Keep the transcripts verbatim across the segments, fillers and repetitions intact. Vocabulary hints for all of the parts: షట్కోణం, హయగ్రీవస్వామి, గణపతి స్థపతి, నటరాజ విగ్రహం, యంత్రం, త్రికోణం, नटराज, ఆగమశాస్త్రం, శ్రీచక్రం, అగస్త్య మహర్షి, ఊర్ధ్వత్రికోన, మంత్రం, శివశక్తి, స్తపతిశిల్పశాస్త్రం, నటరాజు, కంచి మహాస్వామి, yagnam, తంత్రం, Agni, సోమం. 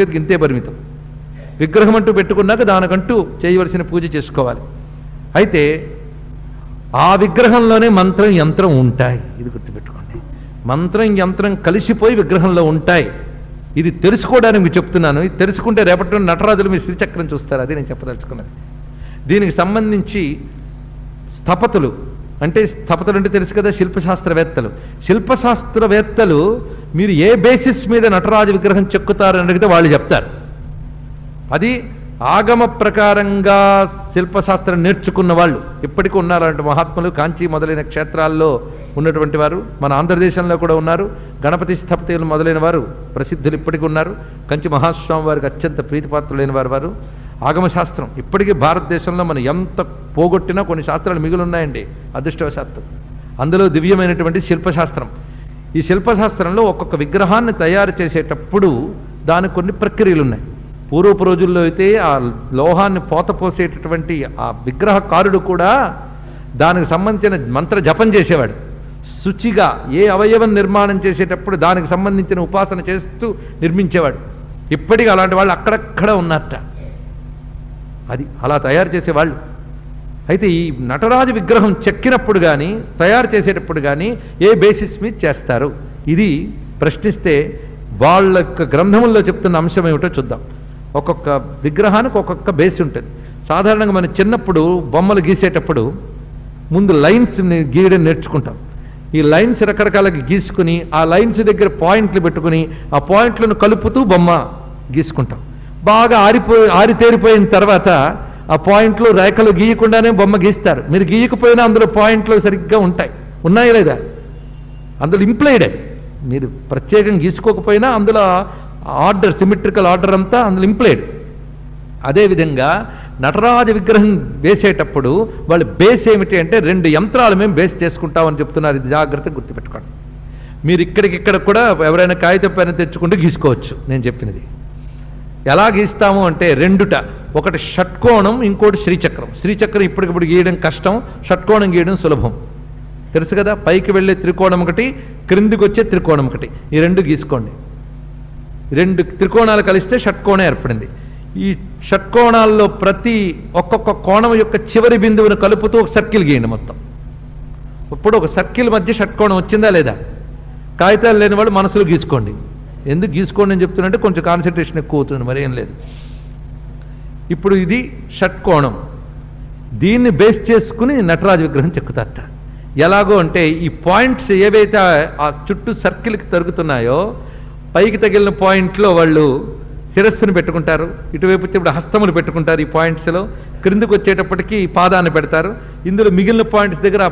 ప్రక్రియకి ఇంతే పరిమితం. విగ్రహం అంటూ పెట్టుకున్నాక దానికంటూ చేయవలసిన పూజ చేసుకోవాలి. అయితే ఆ విగ్రహంలోనే మంత్రం యంత్రం ఉంటాయి, ఇది గుర్తుపెట్టుకోండి. మంత్రం యంత్రం కలిసిపోయి విగ్రహంలో ఉంటాయి. ఇది తెలుసుకోవడానికి మీకు చెప్తున్నాను. ఇది తెలుసుకుంటే రేపటి నటరాజులు మీ శ్రీచక్రం చూస్తారు. అది నేను చెప్పదలుచుకున్నది. దీనికి సంబంధించి స్థపతులు అంటే స్థపతులు అంటే తెలుసు కదా, శిల్పశాస్త్రవేత్తలు. శిల్పశాస్త్రవేత్తలు మీరు ఏ బేసిస్ మీద నటరాజు విగ్రహం చెక్కుతారని అడిగితే వాళ్ళు చెప్తారు. అది ఆగమ ప్రకారంగా శిల్పశాస్త్రం నేర్చుకున్న వాళ్ళు ఇప్పటికీ ఉన్నారంటే మహాత్ములు. కాంచి మొదలైన క్షేత్రాల్లో ఉన్నటువంటి వారు మన ఆంధ్రదేశంలో కూడా ఉన్నారు. గణపతి స్థపతులు మొదలైన వారు ప్రసిద్ధులు ఇప్పటికీ ఉన్నారు. కంచి మహాస్వామి వారికి అత్యంత ప్రీతిపాత్రులైన వారు వారు. ఆగమశాస్త్రం ఇప్పటికీ భారతదేశంలో మనం ఎంత పోగొట్టినా కొన్ని శాస్త్రాలు మిగిలి ఉన్నాయండి అదృష్టవశాత్తు. అందులో దివ్యమైనటువంటి శిల్పశాస్త్రం. ఈ శిల్పశాస్త్రంలో ఒక్కొక్క విగ్రహాన్ని తయారు చేసేటప్పుడు దానికి కొన్ని ప్రక్రియలు ఉన్నాయి. పూర్వపు రోజుల్లో అయితే ఆ లోహాన్ని పోతపోసేటటువంటి ఆ విగ్రహకారుడు కూడా దానికి సంబంధించిన మంత్ర జపం చేసేవాడు. శుచిగా ఏ అవయవం నిర్మాణం చేసేటప్పుడు దానికి సంబంధించిన ఉపాసన చేస్తూ నిర్మించేవాడు. ఇప్పటికీ అలాంటి వాళ్ళు అక్కడక్కడ ఉన్నట్ట. అది అలా తయారు చేసేవాళ్ళు. అయితే ఈ నటరాజు విగ్రహం చెక్కినప్పుడు కానీ తయారు చేసేటప్పుడు కానీ ఏ బేసిస్ మీద చేస్తారు, ఇది ప్రశ్నిస్తే వాళ్ళ యొక్క గ్రంథముల్లో చెప్తున్న అంశం ఏమిటో చూద్దాం. ఒక్కొక్క విగ్రహానికి ఒక్కొక్క బేస్ ఉంటుంది. సాధారణంగా మనం చిన్నప్పుడు బొమ్మలు గీసేటప్పుడు ముందు లైన్స్ గీయడం నేర్చుకుంటాం. ఈ లైన్స్ రకరకాలకి గీసుకుని ఆ లైన్స్ దగ్గర పాయింట్లు పెట్టుకుని ఆ పాయింట్లను కలుపుతూ బొమ్మ గీసుకుంటాం. బాగా ఆరిపోయి ఆరితేరిపోయిన తర్వాత ఆ పాయింట్లు రేఖలు గీయకుండానే బొమ్మ గీస్తారు. మీరు గీయకపోయినా అందులో పాయింట్లు సరిగ్గా ఉంటాయి. ఉన్నాయా లేదా? అందులో ఇంప్లైడ్ అది. మీరు ప్రత్యేకంగా గీసుకోకపోయినా అందులో ఆర్డర్, సిమెట్రికల్ ఆర్డర్ అంతా అందులో ఇంప్లైడ్. అదేవిధంగా నటరాజ విగ్రహం వేసేటప్పుడు వాళ్ళ బేస్ ఏమిటి అంటే రెండు యంత్రాలు మేము బేస్ చేసుకుంటామని చెప్తున్నారు. ఇది జాగ్రత్తగా గుర్తుపెట్టుకోండి. మీరు ఇక్కడికిక్కడ కూడా ఎవరైనా కాగితం పైన తెచ్చుకుంటూ గీసుకోవచ్చు. నేను చెప్పినది ఎలా గీస్తాము అంటే రెండుట. ఒకటి షట్కోణం, ఇంకోటి శ్రీచక్రం. శ్రీచక్రం ఇప్పటికిప్పుడు గీయడం కష్టం, షట్కోణం గీయడం సులభం. తెలుసు కదా, పైకి వెళ్ళే త్రికోణం ఒకటి, క్రిందికి వచ్చే త్రికోణం ఒకటి. ఈ రెండు గీసుకోండి. రెండు త్రికోణాలు కలిస్తే షట్కోణం ఏర్పడింది. ఈ షట్కోణాల్లో ప్రతి ఒక్కొక్క కోణం యొక్క చివరి బిందువును కలుపుతూ ఒక సర్కిల్ గీయండి మొత్తం. ఇప్పుడు ఒక సర్కిల్ మధ్య షట్కోణం వచ్చిందా లేదా? కాగితాలు లేని వాళ్ళు మనసులో గీసుకోండి. ఎందుకు గీసుకోండి అని చెప్తున్నంటే కొంచెం కాన్సన్ట్రేషన్ ఎక్కువ అవుతుంది, మరేం లేదు. ఇప్పుడు ఇది షట్కోణం. దీన్ని బేస్ చేసుకుని నటరాజ విగ్రహం చెక్కుతారట. ఎలాగో అంటే ఈ పాయింట్స్ ఏవైతే ఆ చుట్టూ సర్కిల్కి తరుగుతున్నాయో పైకి తగిలిన పాయింట్లో వాళ్ళు శిరస్సును పెట్టుకుంటారు. ఇటువైపు వచ్చేప్పుడు హస్తములు పెట్టుకుంటారు. ఈ పాయింట్స్లో క్రిందికి వచ్చేటప్పటికి పాదాన్ని పెడతారు. ఇందులో మిగిలిన పాయింట్స్ దగ్గర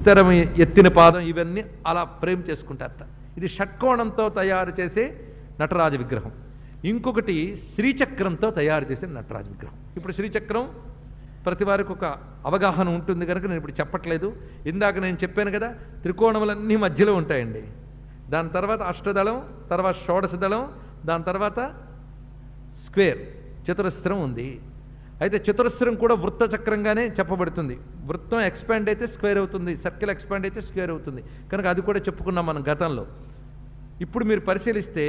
ఇతర ఎత్తిన పాదం ఇవన్నీ అలా ఫ్రేమ్ చేసుకుంటారట. ఇది షట్కోణంతో తయారు చేసే నటరాజ విగ్రహం. ఇంకొకటి శ్రీచక్రంతో తయారు చేసే నటరాజ విగ్రహం. ఇప్పుడు శ్రీచక్రం ప్రతి వారికి ఒక అవగాహన ఉంటుంది కనుక నేను ఇప్పుడు చెప్పట్లేదు. ఇందాక నేను చెప్పాను కదా, త్రికోణములన్నీ మధ్యలో ఉంటాయండి. దాని తర్వాత అష్టదళం, తర్వాత షోడశదళం, దాని తర్వాత స్క్వేర్ చతురస్రం ఉంది. అయితే చతురస్రం కూడా వృత్త చక్రంగానే చెప్పబడుతుంది. వృత్తం ఎక్స్పాండ్ అయితే స్క్వేర్ అవుతుంది, సర్కిల్ ఎక్స్పాండ్ అయితే స్క్వేర్ అవుతుంది కనుక అది కూడా చెప్పుకున్నాం మనం గతంలో. ఇప్పుడు మీరు పరిశీలిస్తే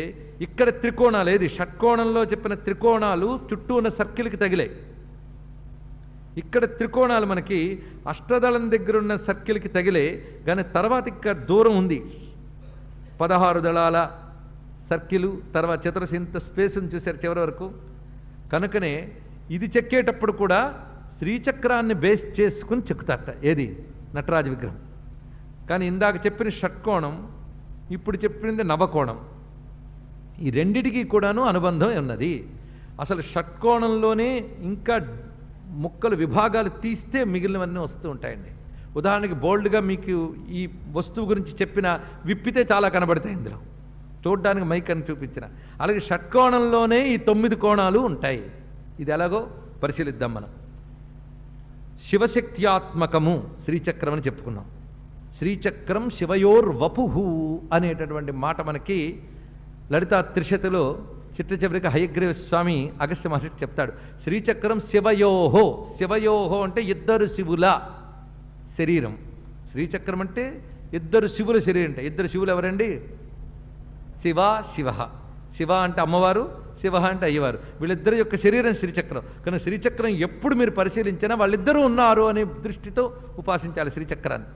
ఇక్కడ త్రికోణాలు, ఏది షట్కోణంలో చెప్పిన త్రికోణాలు చుట్టూ ఉన్న సర్కిల్కి తగిలే. ఇక్కడ త్రికోణాలు మనకి అష్టదళం దగ్గర ఉన్న సర్కిల్కి తగిలే, కానీ తర్వాత ఇక్కడ దూరం ఉంది. పదహారు దళాల సర్కిలు, తర్వాత చతురస్ర ఇంత స్పేస్ని చూశారు చివరి వరకు. కనుకనే ఇది చెక్కేటప్పుడు కూడా శ్రీచక్రాన్ని బేస్ చేసుకుని చెక్కుతారట ఏది నటరాజ విగ్రహం. కానీ ఇందాక చెప్పిన షట్కోణం, ఇప్పుడు చెప్పింది నవకోణం. ఈ రెండిటికి కూడాను అనుబంధం ఉన్నది. అసలు షట్కోణంలోనే ఇంకా ముక్కలు విభాగాలు తీస్తే మిగిలినవన్నీ వస్తూ ఉంటాయండి. ఉదాహరణకి బోల్డ్గా మీకు ఈ వస్తువు గురించి చెప్పిన విప్పితే చాలా కనబడతాయి ఇందులో, చూడ్డానికి మైక్ అని చూపించిన. అలాగే షట్కోణంలోనే ఈ తొమ్మిది కోణాలు ఉంటాయి. ఇది ఎలాగో పరిశీలిద్దాం మనం. శివశక్త్యాత్మకము శ్రీచక్రం అని చెప్పుకున్నాం. శ్రీచక్రం శివయోర్ వపుహు అనేటటువంటి మాట మనకి లలితా త్రిశతిలో చిత్రచెరిక హయగ్రీవస్వామి అగస్త్య మహర్షి చెప్తాడు. శ్రీచక్రం శివయోహో, శివయోహో అంటే ఇద్దరు శివుల శరీరం. శ్రీచక్రం అంటే ఇద్దరు శివుల శరీరం. అంటే ఇద్దరు శివులు ఎవరండి? శివ శివ. శివ అంటే అమ్మవారు, శివ అంటే అయ్యవారు వీళ్ళిద్దరి యొక్క శరీరం శ్రీచక్రం. కానీ శ్రీచక్రం ఎప్పుడు మీరు పరిశీలించినా వాళ్ళిద్దరూ ఉన్నారు అనే దృష్టితో ఉపాసించాలి శ్రీచక్రాన్ని.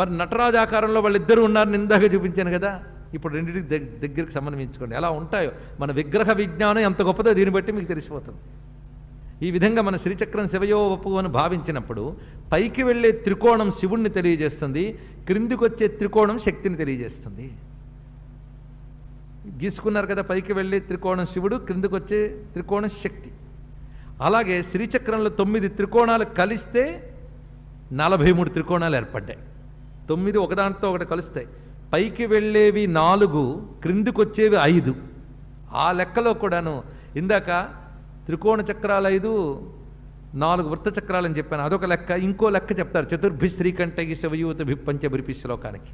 మరి నటరాజు ఆకారంలో వాళ్ళిద్దరూ ఉన్నారని ఇందాక చూపించాను కదా, ఇప్పుడు రెండింటికి దగ్గరికి సంబంధించుకోండి ఎలా ఉంటాయో మన విగ్రహ విజ్ఞానం ఎంత గొప్పదో దీన్ని బట్టి మీకు తెలిసిపోతుంది. ఈ విధంగా మన శ్రీచక్రం శివయో వపు అని భావించినప్పుడు పైకి వెళ్ళే త్రికోణం శివుణ్ణి తెలియజేస్తుంది, క్రిందికి వచ్చే త్రికోణం శక్తిని తెలియజేస్తుంది. గీసుకున్నారు కదా, పైకి వెళ్ళే త్రికోణం శివుడు, క్రిందికి వచ్చే త్రికోణం శక్తి. అలాగే శ్రీచక్రంలో తొమ్మిది త్రికోణాలు కలిస్తే నలభై మూడు త్రికోణాలు ఏర్పడ్డాయి. తొమ్మిది ఒకదాంతో ఒకటి కలుస్తాయి. పైకి వెళ్ళేవి నాలుగు, క్రిందికి వచ్చేవి ఐదు. ఆ లెక్కలో కూడాను ఇందాక త్రికోణ చక్రాలు ఐదు, నాలుగు వృత్త చక్రాలు అని చెప్పాను, అదొక లెక్క. ఇంకో లెక్క చెప్తారు చతుర్భి శ్రీకంఠగి శివయూతభి పంచభృపి శ్లోకానికి.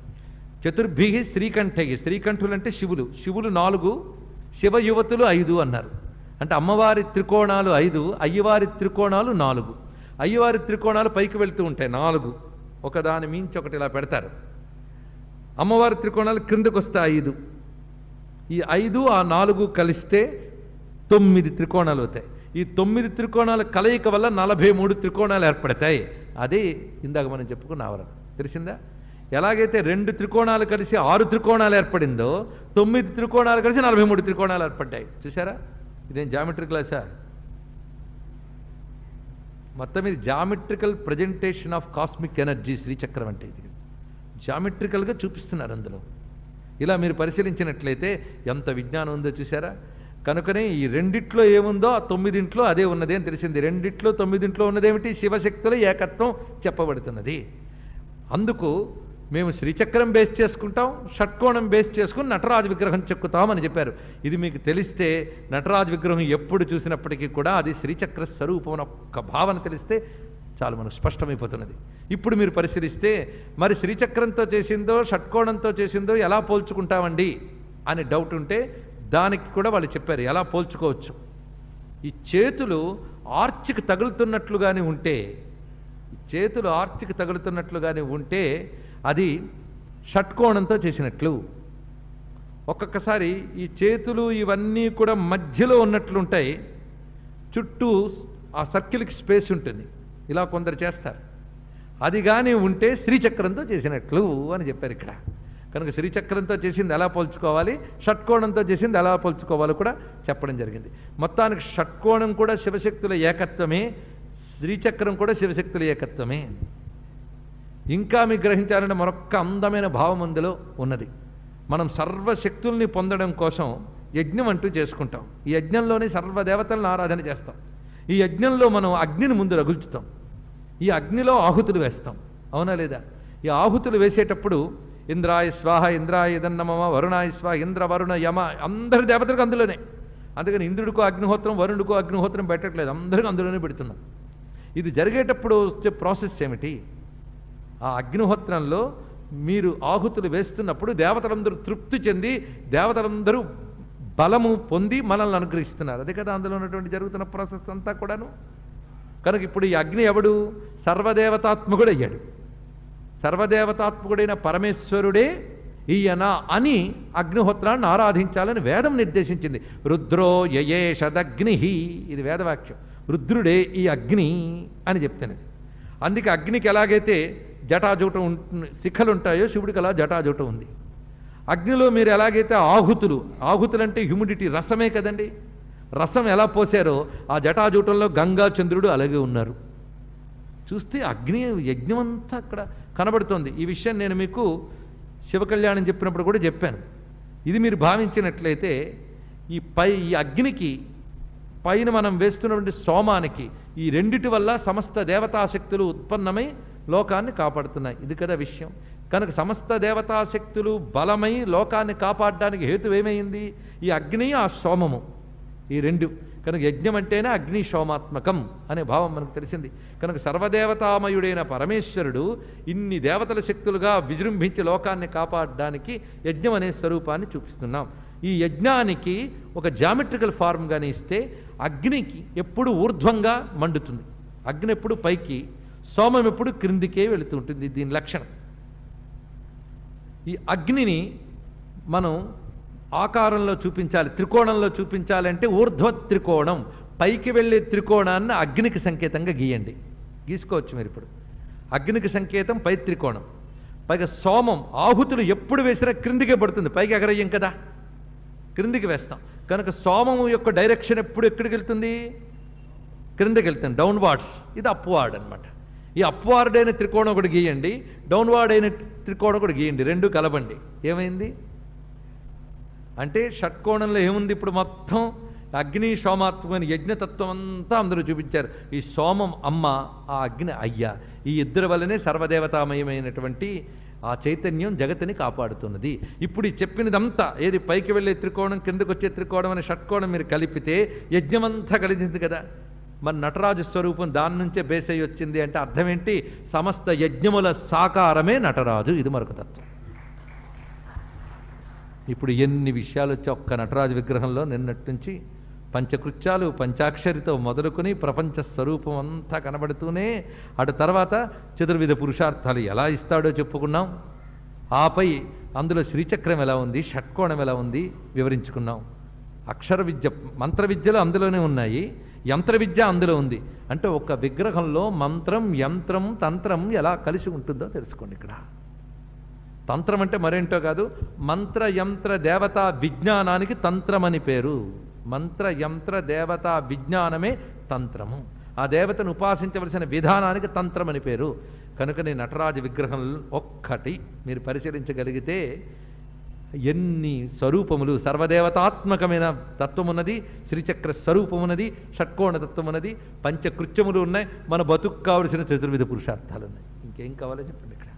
చతుర్భి శ్రీకంఠగి, శ్రీకంఠులు అంటే శివులు, శివులు నాలుగు, శివయువతులు ఐదు అన్నారు. అంటే అమ్మవారి త్రికోణాలు ఐదు, అయ్యవారి త్రికోణాలు నాలుగు. అయ్యవారి త్రికోణాలు పైకి వెళ్తూ ఉంటాయి నాలుగు, ఒకదాని మించి ఒకటి ఇలా పెడతారు. అమ్మవారి త్రికోణాలు క్రిందకు వస్తే ఐదు, ఈ ఐదు ఆ నాలుగు కలిస్తే తొమ్మిది త్రికోణాలు అవుతాయి. ఈ తొమ్మిది త్రికోణాల కలయిక వల్ల నలభై మూడు త్రికోణాలు ఏర్పడతాయి. అదే ఇందాక మనం చెప్పుకున్న ఆవరణ. తెలిసిందా? ఎలాగైతే రెండు త్రికోణాలు కలిసి ఆరు త్రికోణాలు ఏర్పడిందో, తొమ్మిది త్రికోణాలు కలిసి నలభై మూడు త్రికోణాలు ఏర్పడ్డాయి. చూసారా? ఇదేం జామెట్రీ క్లాసా? మొత్తం ఇది geometrical presentation of cosmic energy శ్రీచక్రం అంటే. ఇది జామెట్రికల్గా చూపిస్తున్నారు అందులో. ఇలా మీరు పరిశీలించినట్లయితే ఎంత విజ్ఞానం ఉందో చూసారా. కనుకనే ఈ రెండిట్లో ఏముందో ఆ తొమ్మిదింట్లో అదే ఉన్నది అని తెలిసింది. రెండిట్లో తొమ్మిదింట్లో ఉన్నదేమిటి? శివశక్తుల ఏకత్వం చెప్పబడుతున్నది. అందుకు మేము శ్రీచక్రం బేస్ చేసుకుంటాం, షట్కోణం బేస్ చేసుకుని నటరాజు విగ్రహం చెక్కుతామని చెప్పారు. ఇది మీకు తెలిస్తే నటరాజు విగ్రహం ఎప్పుడు చూసినప్పటికీ కూడా అది శ్రీచక్ర స్వరూపం ఒక భావన తెలిస్తే చాలు, మనకు స్పష్టమైపోతున్నది. ఇప్పుడు మీరు పరిశీలిస్తే మరి శ్రీచక్రంతో చేసిందో షట్కోణంతో చేసిందో ఎలా పోల్చుకుంటామండి అని డౌట్ ఉంటే దానికి కూడా వాళ్ళు చెప్పారు ఎలా పోల్చుకోవచ్చు. ఈ చేతులు ఆర్చికి తగులుతున్నట్లుగానే ఉంటే చేతులు ఆర్చికి తగులుతున్నట్లుగానే ఉంటే అది షట్కోణంతో చేసినట్లు. ఒక్కొక్కసారి ఈ చేతులు ఇవన్నీ కూడా మధ్యలో ఉన్నట్లుంటాయి, చుట్టూ ఆ సర్కిల్కి స్పేస్ ఉంటుంది. ఇలా కొందరు చేస్తారు. అది కానీ ఉంటే శ్రీచక్రంతో చేసినట్లు అని చెప్పారు ఇక్కడ. కనుక శ్రీచక్రంతో చేసింది ఎలా పోల్చుకోవాలి, షట్కోణంతో చేసింది ఎలా పోల్చుకోవాలో కూడా చెప్పడం జరిగింది. మొత్తానికి షట్కోణం కూడా శివశక్తుల ఏకత్వమే, శ్రీచక్రం కూడా శివశక్తుల ఏకత్వమే. ఇంకా మీకు గ్రహించాలంటే మరొక్క అందమైన భావం అందులో ఉన్నది. మనం సర్వశక్తుల్ని పొందడం కోసం యజ్ఞం అంటూ చేసుకుంటాం. ఈ యజ్ఞంలోనే సర్వదేవతలను ఆరాధన చేస్తాం. ఈ యజ్ఞంలో మనం అగ్నిని ముందు రగుల్చుతాం. ఈ అగ్నిలో ఆహుతులు వేస్తాం. అవునా లేదా? ఈ ఆహుతులు వేసేటప్పుడు ఇంద్రాయ స్వాహ, ఇంద్రాయ ఇదన్నమ, వరుణాయ స్వాహ, ఇంద్ర వరుణ యమ, అందరి దేవతలకు అందులోనే. అందుకని ఇంద్రుడికో అగ్నిహోత్రం, వరుణుడికో అగ్నిహోత్రం పెట్టట్లేదు, అందరికీ అందులోనే పెడుతున్నాం. ఇది జరిగేటప్పుడు వచ్చే ప్రాసెస్ ఏమిటి? ఆ అగ్నిహోత్రంలో మీరు ఆహుతులు వేస్తున్నప్పుడు దేవతలందరూ తృప్తి చెంది, దేవతలందరూ బలము పొంది మనల్ని అనుగ్రహిస్తున్నారు. అదే కదా అందులో ఉన్నటువంటి జరుగుతున్న ప్రాసెస్ అంతా కూడాను. కనుక ఇప్పుడు ఈ అగ్ని ఎవడు? సర్వదేవతాత్మకుడు అయ్యాడు. సర్వదేవతాత్మకుడైన పరమేశ్వరుడే ఈయన అని అగ్నిహోత్రాన్ని ఆరాధించాలని వేదం నిర్దేశించింది. రుద్రో యయేషదగ్ని, ఇది వేదవాక్యం. రుద్రుడే ఈ అగ్ని అని చెప్తున్నది. అందుకే అగ్నికి ఎలాగైతే జటాజూటం శిఖలు ఉంటాయో, శివుడికి అలా జటాజూటం ఉంది. అగ్నిలో మీరు ఎలాగైతే ఆహుతులు, ఆహుతులు అంటే హ్యూమిడిటీ, రసమే కదండి. రసం ఎలా పోసారో ఆ జటాజూటంలో గంగా చంద్రుడు అలాగే ఉన్నారు. చూస్తే అగ్ని యజ్ఞం అంతా అక్కడ కనబడుతోంది. ఈ విషయం నేను మీకు శివకళ్యాణం చెప్పినప్పుడు కూడా చెప్పాను. ఇది మీరు భావించినట్లయితే ఈ పై ఈ అగ్నికి పైన మనం వేస్తున్నటువంటి సోమానికి, ఈ రెండిటి వల్ల సమస్త దేవతాశక్తులు ఉత్పన్నమై లోకాన్ని కాపాడుతున్నాయి. ఇది కదా విషయం. కనుక సమస్త దేవతాశక్తులు బలమై లోకాన్ని కాపాడడానికి హేతు ఏమైంది? ఈ అగ్ని, ఆ సోమము, ఈ రెండు. కనుక యజ్ఞం అంటేనే అగ్ని సోమాత్మకం అనే భావం మనకు తెలిసింది. కనుక సర్వదేవతామయుడైన పరమేశ్వరుడు ఇన్ని దేవతల శక్తులుగా విజృంభించి లోకాన్ని కాపాడడానికి యజ్ఞం అనే స్వరూపాన్ని చూపిస్తున్నాం. ఈ యజ్ఞానికి ఒక జామెట్రికల్ ఫార్మ్గానే ఇస్తే అగ్నికి ఎప్పుడు ఊర్ధ్వంగా మండుతుంది, అగ్ని ఎప్పుడు పైకి, సోమం ఎప్పుడు క్రిందికే వెళుతూ ఉంటుంది. దీని లక్షణం. ఈ అగ్నిని మనం ఆకారంలో చూపించాలి, త్రికోణంలో చూపించాలి అంటే ఊర్ధ్వ త్రికోణం, పైకి వెళ్ళే త్రికోణాన్ని అగ్నికి సంకేతంగా గీయండి. గీసుకోవచ్చు మీరు ఇప్పుడు. అగ్నికి సంకేతం పై త్రికోణం. పైగా సోమం ఆహుతులు ఎప్పుడు వేసినా క్రిందికే పడుతుంది, పైకి ఎగరయ్యం కదా, క్రిందికి వేస్తాం. కనుక సోమము యొక్క డైరెక్షన్ ఎప్పుడు ఎక్కడికి వెళ్తుంది? క్రిందికి వెళ్తుంది, డౌన్వార్డ్స్. ఇది అప్వార్డ్ అనమాట. ఈ అప్వార్డ్ అయిన త్రికోణం ఒకటి గీయండి, డౌన్వార్డ్ అయిన త్రికోణం ఒకటి గీయండి, రెండు కలబండి. ఏమైంది అంటే షట్కోణంలో ఏముంది ఇప్పుడు? మొత్తం అగ్ని సోమాత్మని యజ్ఞతత్వం అంతా అందరూ చూపించారు. ఈ సోమం అమ్మ, ఆ అగ్ని అయ్య. ఈ ఇద్దరి వల్లనే సర్వదేవతామయమైనటువంటి ఆ చైతన్యం జగత్తుని కాపాడుతున్నది. ఇప్పుడు ఈ చెప్పినదంతా ఏది? పైకి వెళ్ళే త్రికోణం, కిందకు వచ్చే త్రికోణం అనే షట్కోణం మీరు కలిపితే యజ్ఞమంతా కలిసింది కదా. మన నటరాజు స్వరూపం దాని నుంచే బేస్ అయ్యి వచ్చింది అంటే అర్థం ఏంటి? సమస్త యజ్ఞముల సాకారమే నటరాజు. ఇది మరొక తత్వం. ఇప్పుడు ఎన్ని విషయాలు వచ్చా ఒక్క నటరాజు విగ్రహంలో. నిన్నటి నుంచి పంచకృత్యాలు, పంచాక్షరితో మొదలుకొని ప్రపంచ స్వరూపం అంతా కనబడుతూనే, అటు తర్వాత చతుర్విధ పురుషార్థాలు ఎలా ఇస్తాడో చెప్పుకున్నాం. ఆపై అందులో శ్రీచక్రం ఎలా ఉంది, షట్కోణం ఎలా ఉంది వివరించుకున్నాం. అక్షర విద్య, మంత్ర విద్యలు అందులోనే ఉన్నాయి, యంత్ర విద్య అందులో ఉంది. అంటే ఒక విగ్రహంలో మంత్రం, యంత్రం, తంత్రం ఎలా కలిసి ఉంటుందో తెలుసుకోండి. ఇక్కడ తంత్రం అంటే మరేంటో కాదు, మంత్ర యంత్ర దేవతా విజ్ఞానానికి తంత్రం అని పేరు. మంత్ర యంత్ర దేవతా విజ్ఞానమే తంత్రము. ఆ దేవతను ఉపాసించవలసిన విధానానికి తంత్రం అని పేరు. కనుకనే నటరాజు విగ్రహం ఒక్కటి మీరు పరిశీలించగలిగితే ఎన్ని స్వరూపములు, సర్వదేవతాత్మకమైన తత్వమున్నది, శ్రీచక్ర స్వరూపమున్నది, షట్కోణ తత్వమున్నది, పంచకృత్యములు ఉన్నాయి, మన బతుకు కావలసిన చతుర్విధ పురుషార్థాలు ఉన్నాయి. ఇంకేం కావాలో చెప్పండి. ఇక్కడ